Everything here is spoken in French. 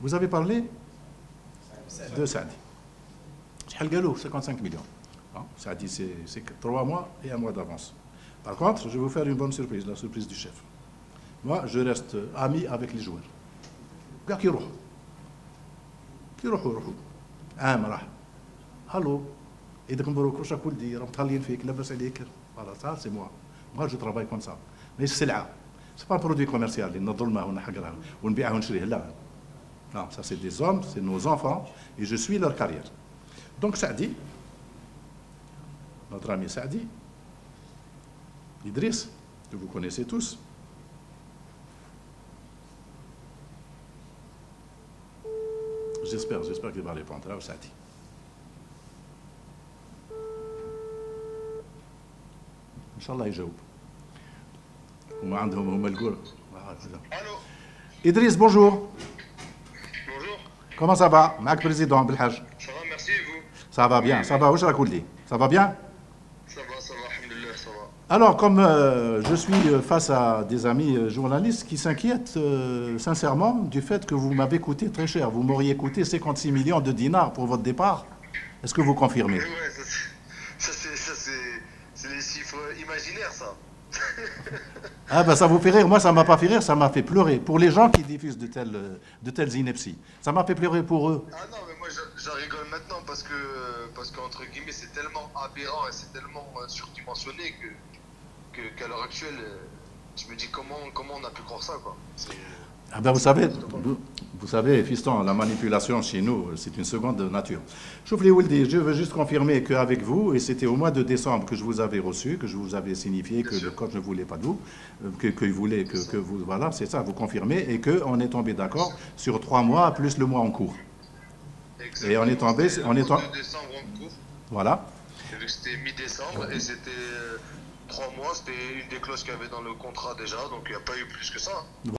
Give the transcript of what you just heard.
Vous avez parlé de Saadi. Chalgalou, 55 millions. Bon, Saadi, c'est 3 mois et 1 mois d'avance. Par contre, je vais vous faire une bonne surprise, la surprise du chef. Moi, je reste ami avec les joueurs. Qui roule. Allô. Et de Kumbaroko, Chakoul dit, Ramtalien Fik, Labas Alikir. Voilà, ça, c'est moi. Moi, je travaille comme ça. Mais c'est là. Ce n'est pas un produit commercial. Non, ça, c'est des hommes, c'est nos enfants, et je suis leur carrière. Donc, Saadi, notre ami Saadi, Idriss, que vous connaissez tous, j'espère qu'il va répondre. Alors, Saadi. Inch'Allah, il joue. Idriss, bonjour. Bonjour. Comment ça va? Mac président Belhaj. Ça va, merci et vous? Ça va bien, ça va. Ça va bien? Ça va, alhamdulillah, ça va. Alors, comme je suis face à des amis journalistes qui s'inquiètent sincèrement du fait que vous m'avez coûté très cher. Vous m'auriez coûté 56 millions de dinars pour votre départ. Est-ce que vous confirmez? Oui, ça c'est les chiffres imaginaires, ça. Ah ben ça vous fait rire, moi ça m'a pas fait rire, ça m'a fait pleurer. Pour les gens qui diffusent de telles inepties, ça m'a fait pleurer pour eux. Ah non mais moi j'en rigole maintenant parce que entre guillemets c'est tellement aberrant et c'est tellement surdimensionné qu'à l'heure actuelle je me dis comment on a pu croire ça quoi. Ah ben vous savez fiston, la manipulation chez nous c'est une seconde nature. Je veux juste confirmer qu'avec vous, et c'était au mois de décembre que je vous avais reçu, que je vous avais signifié que le coach ne voulait pas de vous, qu'il voulait que vous, voilà c'est ça, vous confirmez, et qu'on est tombé d'accord sur 3 mois plus le mois en cours. Exactement. Et on est tombé, décembre en cours. Voilà. C'était mi-décembre et c'était 3 mois, c'était une des clauses qu'il y avait dans le contrat déjà, donc il n'y a pas eu plus que ça.